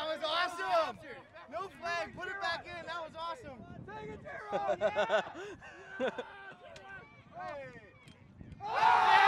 That was awesome. No flag. Put it back in. That was awesome. Take it, Tyrone. Yeah. Hey. Oh.